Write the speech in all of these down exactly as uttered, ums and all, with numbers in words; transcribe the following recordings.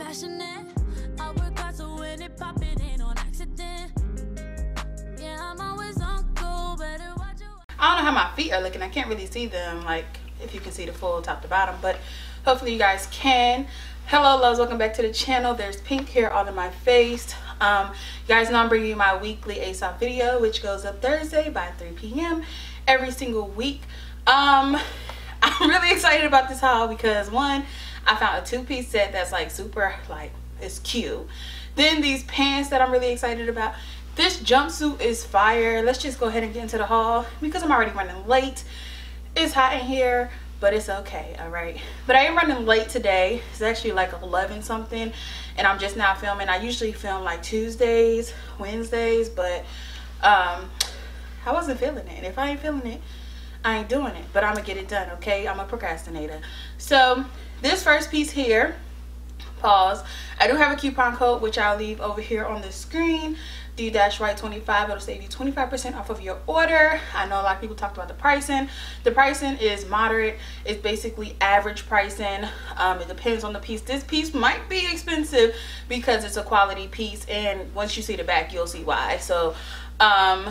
passionate. I work hard so when it pop, it ain't on accident. Yeah, I'm always on go, better watch your... I don't know how my feet are looking. I can't really see them, like, if you can see the full top to bottom, but hopefully you guys can. Hello loves, welcome back to the channel. There's pink hair all in my face. Um you guys know I'm bringing you my weekly Asoph video, which goes up Thursday by three p m every single week. um I'm really excited about this haul because, one, I found a two-piece set that's like super, like, it's cute. Then these pants that I'm really excited about. This jumpsuit is fire. Let's just go ahead and get into the haul because I'm already running late. It's hot in here, but it's okay. All right, but I am running late today. It's actually like eleven something and I'm just now filming. I usually film like Tuesdays, Wednesdays, but um I wasn't feeling it, and if I ain't feeling it, I ain't doing it. But I'm gonna get it done, okay? I'm a procrastinator. So this first piece here, pause, I do have a coupon code which I'll leave over here on the screen, d white twenty-five. It'll save you twenty-five percent off of your order. I know a lot of people talked about the pricing. The pricing is moderate. It's basically average pricing. Um, it depends on the piece. This piece might be expensive because it's a quality piece, and once you see the back you'll see why. So um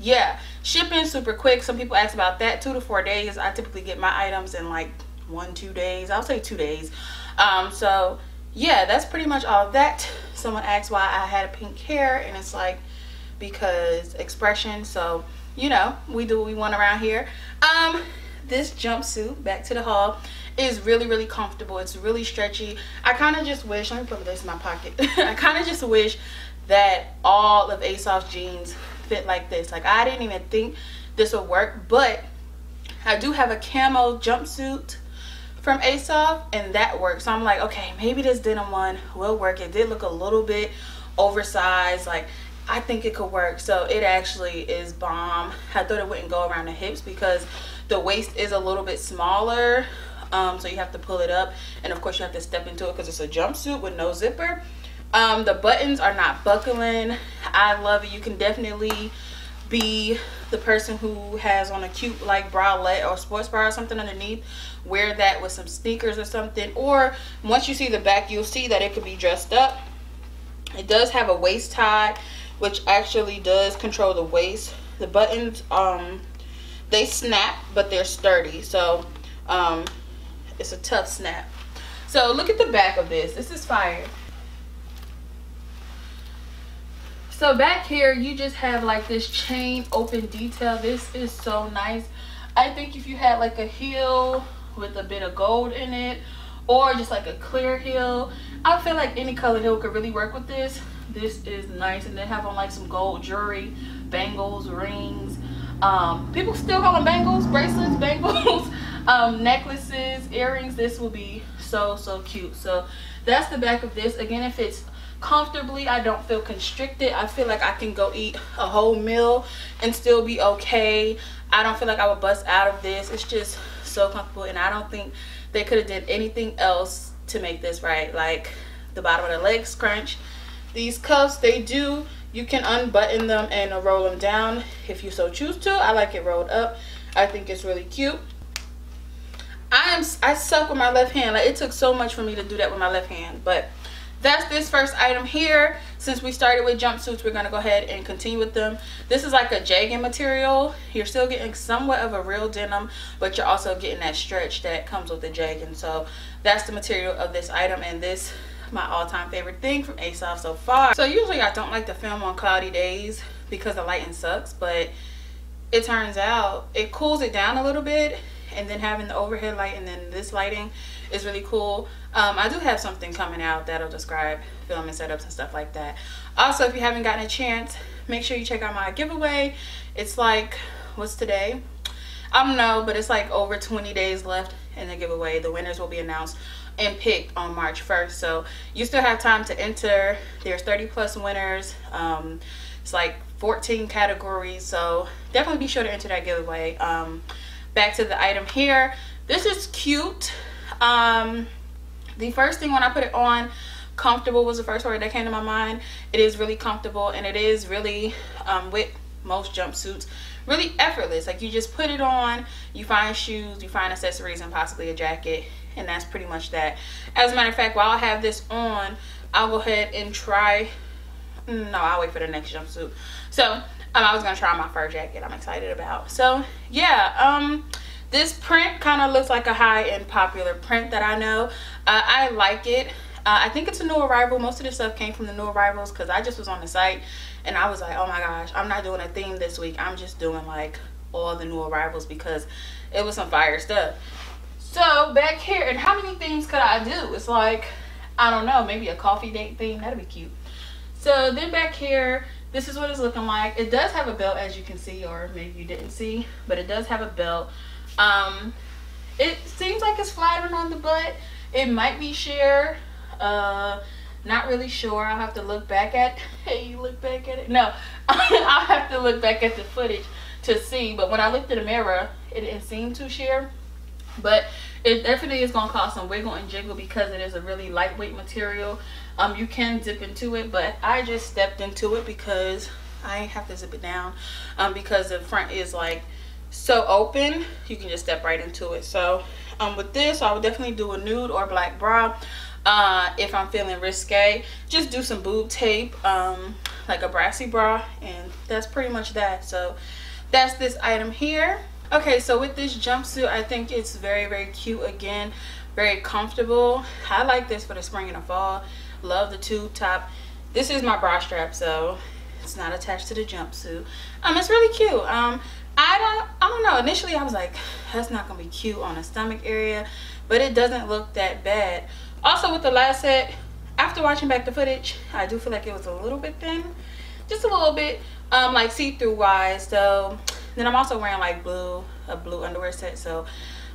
yeah, shipping super quick. Some people ask about that. Two to four days. I typically get my items in like one two days. I'll say two days. Um so yeah, that's pretty much all that. Someone asked why I had pink hair, and it's like because expression. So you know, we do what we want around here. Um this jumpsuit, back to the haul, is really really comfortable. It's really stretchy. I kind of just wish, let me put this in my pocket. I kind of just wish that all of Asoph's jeans fit like this. Like, I didn't even think this would work, but I do have a camo jumpsuit from Asoph and that works. So I'm like, okay, maybe this denim one will work. It did look a little bit oversized, like I think it could work. So it actually is bomb. I thought it wouldn't go around the hips because the waist is a little bit smaller, um so you have to pull it up, and of course you have to step into it because it's a jumpsuit with no zipper. Um the buttons are not buckling. I love it. You can definitely be the person who has on a cute like bralette or sports bra or something underneath. Wear that with some sneakers or something, or once you see the back you'll see that it could be dressed up. It does have a waist tie which actually does control the waist. The buttons, um they snap but they're sturdy, so um it's a tough snap. So look at the back of this. This is fire. So back here you just have like this chain open detail. This is so nice. I think if you had like a heel with a bit of gold in it, or just like a clear heel, I feel like any color heel could really work with this. This is nice. And they have on like some gold jewelry, bangles, rings, um people still call them bangles, bracelets, bangles, um necklaces, earrings. This will be so so cute. So that's the back of this. Again, it fits comfortably. I don't feel constricted. I feel like I can go eat a whole meal and still be okay. I don't feel like I would bust out of this. It's just so comfortable, and I don't think they could have did anything else to make this right. Like the bottom of the legs crunch. These cuffs, they do, you can unbutton them and roll them down if you so choose to. I like it rolled up. I think it's really cute. I am I suck with my left hand. Like, it took so much for me to do that with my left hand. But that's this first item here. Since we started with jumpsuits, we're going to go ahead and continue with them. This is like a jegging material. You're still getting somewhat of a real denim, but you're also getting that stretch that comes with the jegging. So that's the material of this item, and this my all-time favorite thing from Asoph so far. So usually I don't like to film on cloudy days because the lighting sucks, but it turns out it cools it down a little bit, and then having the overhead light and then this lighting is really cool. um I do have something coming out that'll describe filming setups and stuff like that. Also, if you haven't gotten a chance, make sure you check out my giveaway. It's like, what's today? I don't know, but it's like over twenty days left in the giveaway. The winners will be announced and picked on March first, so you still have time to enter. There's thirty plus winners. Um it's like fourteen categories, so definitely be sure to enter that giveaway. Um back to the item here. This is cute. Um the first thing when I put it on, comfortable was the first word that came to my mind. It is really comfortable, and it is really, um with most jumpsuits, really effortless. Like, you just put it on, you find shoes, you find accessories, and possibly a jacket, and that's pretty much that. As a matter of fact, while I have this on, I'll go ahead and try, no, I'll wait for the next jumpsuit. So um, I was gonna try my fur jacket I'm excited about. So yeah, um this print kind of looks like a high-end popular print that I know. uh, I like it. Uh, I think it's a new arrival. Most of this stuff came from the new arrivals because I just was on the site and I was like, oh my gosh, I'm not doing a theme this week. I'm just doing like all the new arrivals because it was some fire stuff. So back here, and how many themes could I do? It's like, I don't know, maybe a coffee date theme. That'd be cute. So then back here, this is what it's looking like. It does have a belt, as you can see, or maybe you didn't see, but it does have a belt. Um, it seems like it's flattering on the butt. It might be sheer. Uh not really sure. I'll have to look back at hey you look back at it no I'll have to look back at the footage to see, but when I looked in the mirror, it didn't seem too sheer, but it definitely is going to cause some wiggle and jiggle because it is a really lightweight material. Um you can dip into it, but I just stepped into it because I have to zip it down, um because the front is like so open, you can just step right into it. So um with this, I would definitely do a nude or black bra. Uh, if I'm feeling risque, just do some boob tape, um, like a brassy bra, and that's pretty much that. So that's this item here. Okay, so with this jumpsuit, I think it's very, very cute again, very comfortable. I like this for the spring and the fall. Love the tube top. This is my bra strap, so it's not attached to the jumpsuit. Um, it's really cute. Um, I don't, I don't know. Initially, I was like, that's not gonna be cute on the stomach area, but it doesn't look that bad. Also with the last set, after watching back the footage, I do feel like it was a little bit thin, just a little bit, um, like see-through wise. So then I'm also wearing like blue, a blue underwear set. So,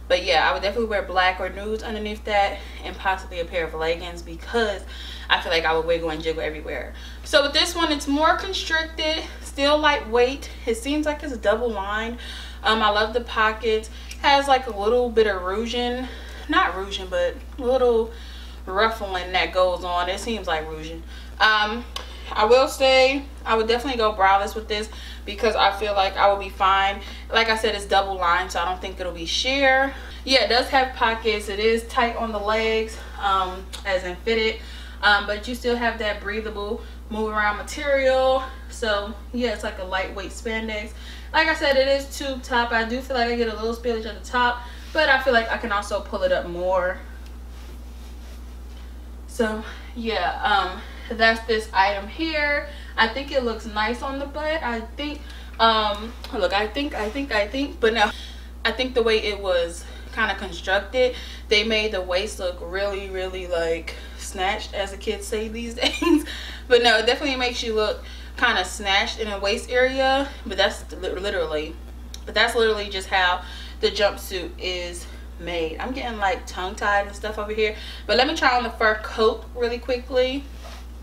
but yeah, I would definitely wear black or nudes underneath that and possibly a pair of leggings because I feel like I would wiggle and jiggle everywhere. So with this one, it's more constricted, still lightweight. It seems like it's double lined. Um, I love the pockets. Has like a little bit of rouging, not rouging, but a little ruffling that goes on. It seems like rouging. um I will say I would definitely go braless with this because I feel like I will be fine. Like I said, it's double lined, so I don't think it'll be sheer. Yeah, it does have pockets. It is tight on the legs, um as in fitted, um but you still have that breathable move around material. So yeah, it's like a lightweight spandex. Like I said, it is tube top. I do feel like I get a little spillage at the top, but I feel like I can also pull it up more. So yeah, um that's this item here. I think it looks nice on the butt. I think um look I think I think I think but no I think the way it was kind of constructed, they made the waist look really, really like snatched, as the kids say these days. But no, it definitely makes you look kind of snatched in a waist area, but that's literally but that's literally just how the jumpsuit is made. I'm getting like tongue-tied and stuff over here, but let me try on the fur coat really quickly.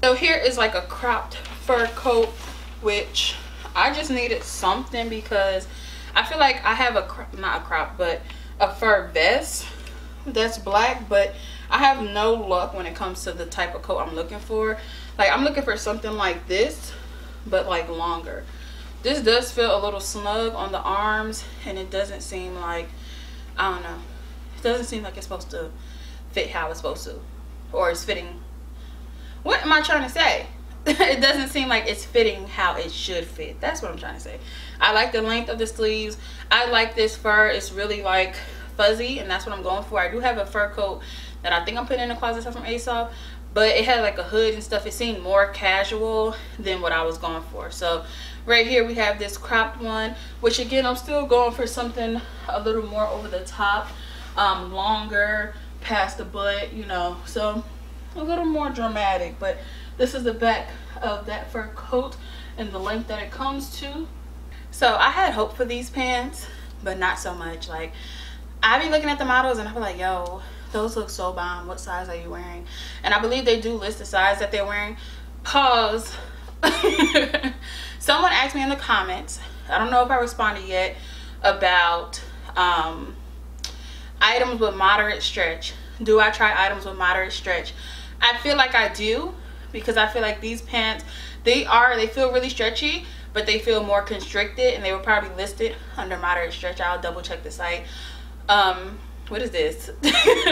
So here is like a cropped fur coat, which I just needed something because I feel like I have a not a crop but a fur vest that's black, but I have no luck when it comes to the type of coat I'm looking for. Like I'm looking for something like this, but like longer. This does feel a little snug on the arms, and it doesn't seem like, I don't know, it doesn't seem like it's supposed to fit how it's supposed to, or it's fitting. What am I trying to say? It doesn't seem like it's fitting how it should fit. That's what I'm trying to say. I like the length of the sleeves. I like this fur. It's really like fuzzy, and that's what I'm going for. I do have a fur coat that I think I'm putting in the closet from Asoph, but it had like a hood and stuff. It seemed more casual than what I was going for. So right here we have this cropped one, which again, I'm still going for something a little more over the top, um longer past the butt, you know, so a little more dramatic. But this is the back of that fur coat and the length that it comes to. So I had hope for these pants, but not so much. Like I be looking at the models and I be like, yo, those look so bomb. What size are you wearing? And I believe they do list the size that they're wearing. Pause. Someone asked me in the comments, I don't know if I responded yet, about um items with moderate stretch. Do I try items with moderate stretch? I feel like I do, because I feel like these pants, they are they feel really stretchy, but they feel more constricted, and they were probably listed under moderate stretch. I'll double check the site. um what is this?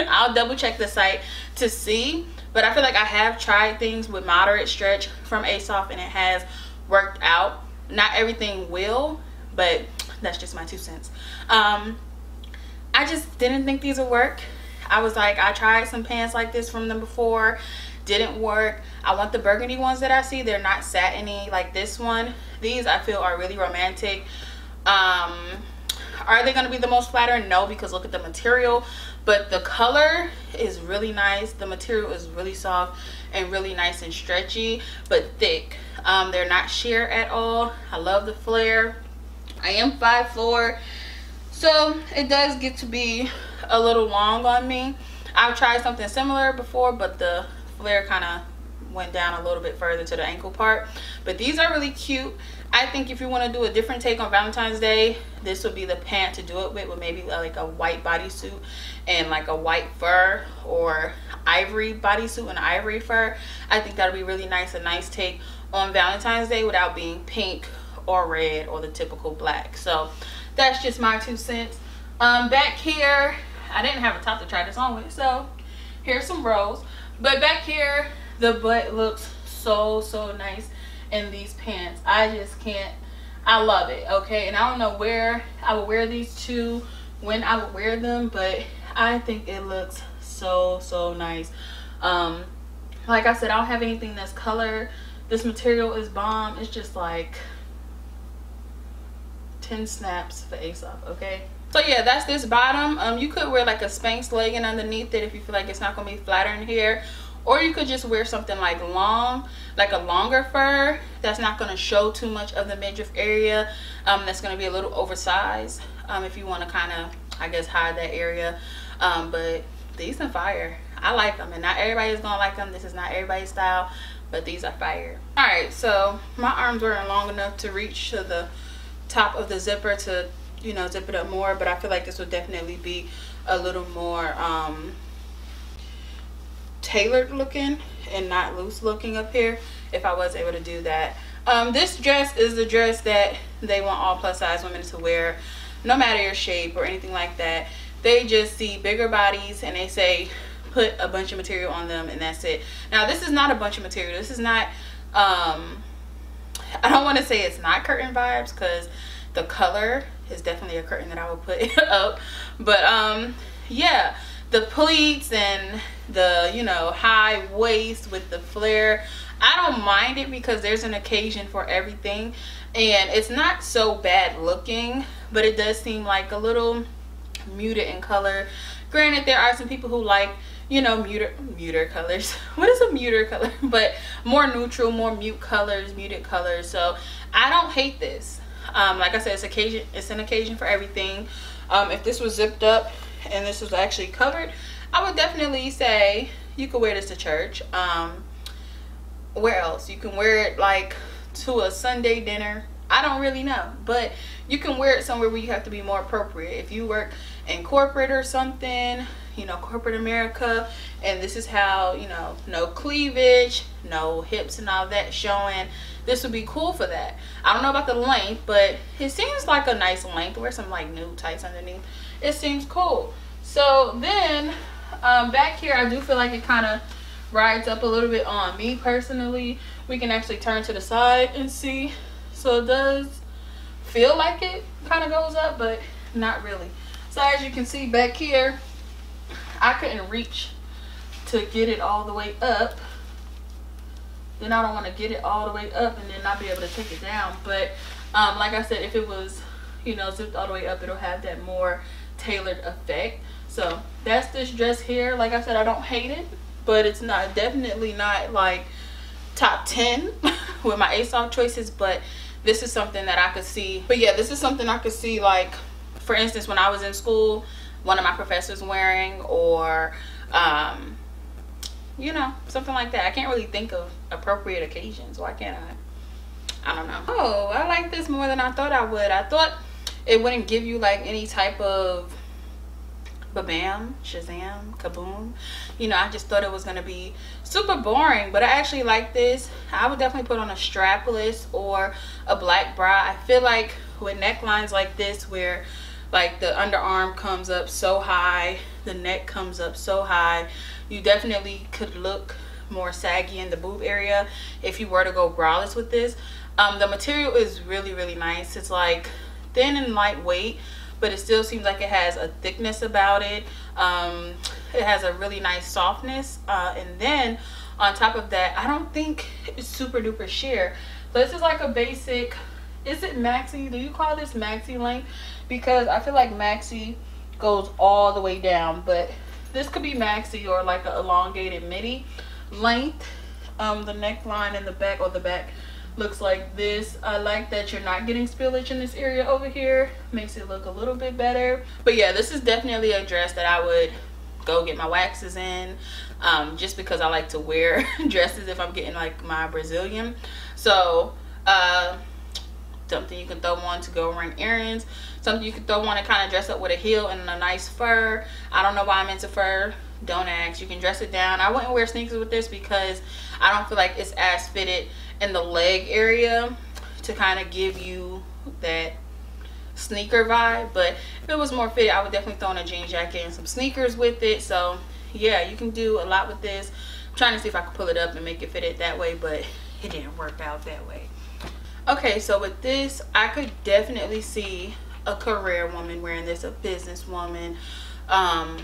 I'll double check the site to see, but I feel like I have tried things with moderate stretch from Asoph and it has worked out. Not everything will, but that's just my two cents. um I just didn't think these would work. I was like, I tried some pants like this from them before, didn't work. I want the burgundy ones that I see. They're not satiny like this one. These I feel are really romantic. Um are they going to be the most flatter? No, because look at the material, but the color is really nice. The material is really soft and really nice and stretchy but thick. Um they're not sheer at all. I love the flare. I am five foot four, so it does get to be a little long on me. I've tried something similar before, but the flare kind of went down a little bit further to the ankle part. But these are really cute. I think if you want to do a different take on Valentine's Day, this would be the pant to do it with, with maybe like a white bodysuit and like a white fur, or ivory bodysuit and ivory fur. I think that would be really nice, a nice take on Valentine's Day without being pink or red or the typical black. So that's just my two cents. Um, back here, I didn't have a top to try this on with, so here's some rows. But back here, the butt looks so, so nice in these pants. I just can't, I love it, okay? And I don't know where I would wear these to, when I would wear them, but I think it looks so, so nice. Um, like I said, I don't have anything that's color. This material is bomb. It's just like ten snaps for Asoph, okay? So yeah, that's this bottom. Um you could wear like a Spanx legging underneath it if you feel like it's not gonna be flatter in here, or you could just wear something like long, like a longer fur that's not gonna show too much of the midriff area. Um that's gonna be a little oversized, um if you want to kind of, I guess, hide that area. Um but these are fire. I like them, and not everybody's gonna like them. This is not everybody's style, but these are fire. All right, so my arms weren't long enough to reach to the top of the zipper to, you know, zip it up more, but I feel like this would definitely be a little more um tailored looking and not loose looking up here if I was able to do that. Um this dress is the dress that they want all plus size women to wear, no matter your shape or anything like that. They just see bigger bodies and they say put a bunch of material on them and that's it. Now this is not a bunch of material. This is not, um I don't want to say it's not curtain vibes, because the color is definitely a curtain that I would put up, but um yeah, the pleats and the, you know, high waist with the flare, I don't mind it because there's an occasion for everything and it's not so bad looking, but it does seem like a little muted in color. Granted, there are some people who like, you know, muter muter colors. What is a muter color? But more neutral, more mute colors, muted colors. So I don't hate this. Um like I said, it's occasion it's an occasion for everything. Um if this was zipped up and this was actually covered, I would definitely say you could wear this to church. Um where else? You can wear it like to a Sunday dinner. I don't really know, but you can wear it somewhere where you have to be more appropriate. If you work in corporate or something, you know, corporate America, and this is how, you know, no cleavage, no hips and all that showing, this would be cool for that. I don't know about the length, but it seems like a nice length. Wear some like nude tights underneath, it seems cool. So then um back here, I do feel like it kind of rides up a little bit on me personally. We can actually turn to the side and see. So it does feel like it kind of goes up, but not really. So as you can see back here, I couldn't reach to get it all the way up. Then I don't want to get it all the way up and then not be able to take it down. But um, like I said, if it was, you know, zipped all the way up, it'll have that more tailored effect. So that's this dress here. Like I said, I don't hate it, but it's not, definitely not like top ten with my Asoph choices. But this is something that I could see. But yeah, this is something I could see, like, for instance, when I was in school, one of my professors wearing, or um you know, something like that. I can't really think of appropriate occasions. Why can't I? I don't know. Oh, I like this more than I thought I would. I thought it wouldn't give you like any type of ba-bam, shazam, kaboom. You know, I just thought it was gonna be super boring, but I actually like this. I would definitely put on a strapless or a black bra. I feel like with necklines like this, where Like the underarm comes up so high, the neck comes up so high. You definitely could look more saggy in the boob area if you were to go braless with this. Um, the material is really, really nice. It's like thin and lightweight, but it still seems like it has a thickness about it. Um, it has a really nice softness. Uh, and then on top of that, I don't think it's super duper sheer. So this is like a basic, is it maxi? Do you call this maxi length? Because I feel like maxi goes all the way down, but this could be maxi or like an elongated midi length. Um, the neckline and the back, or the back looks like this. I like that you're not getting spillage in this area over here. Makes it look a little bit better. But yeah, this is definitely a dress that I would go get my waxes in, um, just because I like to wear dresses if I'm getting like my Brazilian. So uh, something you can throw on to go run errands, something you can throw on and kind of dress up with a heel and a nice fur. I don't know why I'm into fur, don't ask. You can dress it down. I wouldn't wear sneakers with this because I don't feel like it's as fitted in the leg area to kind of give you that sneaker vibe. But if it was more fitted, I would definitely throw in a jean jacket and some sneakers with it. So yeah, you can do a lot with this. I'm trying to see if I can pull it up and make it fitted that way, but it didn't work out that way. Okay, so with this, I could definitely see a career woman wearing this, a businesswoman. Um,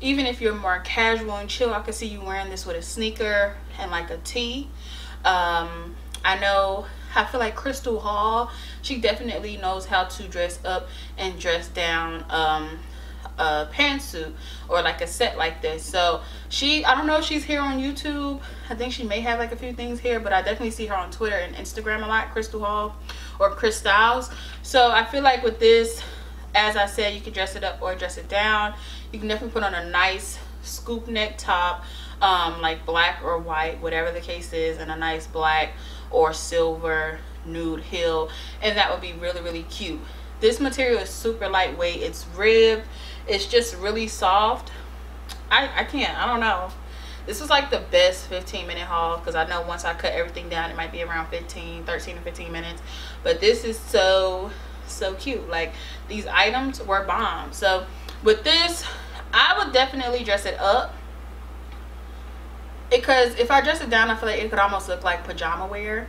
even if you're more casual and chill, I could see you wearing this with a sneaker and like a tee. Um, I know, I feel like Crystal Hall, she definitely knows how to dress up and dress down um, a pantsuit or like a set like this. So she, I don't know if she's here on YouTube. I think she may have like a few things here, but I definitely see her on Twitter and Instagram a lot, Crystal Hall or Chris Styles. So I feel like with this, as I said, you can dress it up or dress it down. You can definitely put on a nice scoop neck top, um, like black or white, whatever the case is, and a nice black or silver nude heel, and that would be really, really cute. This material is super lightweight. It's ribbed. It's just really soft. I, I can't, I don't know. This was like the best fifteen minute haul, because I know once I cut everything down, it might be around fifteen, thirteen to fifteen minutes. But this is so, so cute. Like, these items were bomb. So with this, I would definitely dress it up, because if I dress it down, I feel like it could almost look like pajama wear.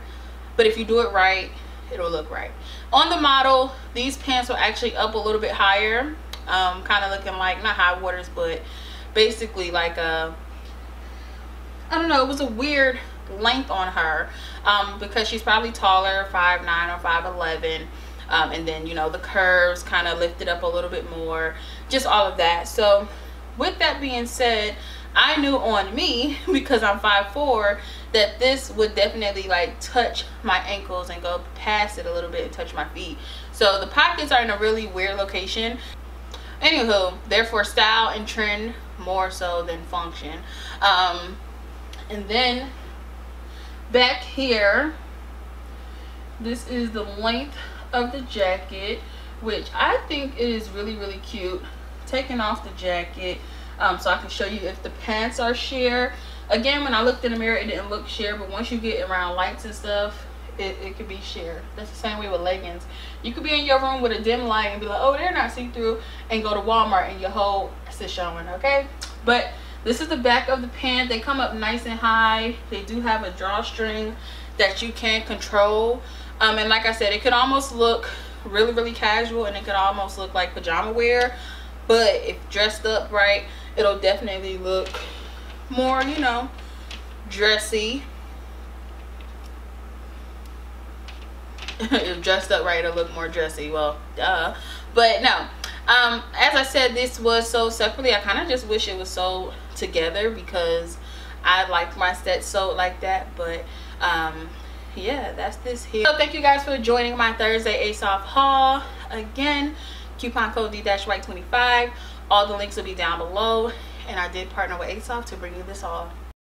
But if you do it right, it'll look right. On the model, these pants were actually up a little bit higher, um kind of looking like not high waters, but basically like a, I don't know, it was a weird length on her, um because she's probably taller, five nine or five eleven, um and then, you know, the curves kind of lifted up a little bit more, just all of that. So with that being said, I knew on me, because I'm five four, that this would definitely like touch my ankles and go past it a little bit and touch my feet. So the pockets are in a really weird location. Anywho, therefore style and trend more so than function. Um, and then back here, this is the length of the jacket, which I think is really, really cute. Taking off the jacket, um, so I can show you if the pants are sheer. Again, when I looked in the mirror, it didn't look sheer, but once you get around lights and stuff, it, it could be sheer. That's the same way with leggings. You could be in your room with a dim light and be like, oh, they're not see-through, and go to Walmart and your whole ass is showing, okay? But this is the back of the pant. They come up nice and high. They do have a drawstring that you can control. Um, and like I said, it could almost look really, really casual, and it could almost look like pajama wear. But if dressed up right, it'll definitely look more, you know, dressy. If dressed up right, it'll look more dressy. Well, duh. But no, um as I said, this was sold separately. I kind of just wish it was sold together, because I like my set sold like that. But um yeah, that's this here. So thank you guys for joining my Thursday Asoph haul. Again, coupon code D white twenty-five. All the links will be down below, and I did partner with Asoph to bring you this haul.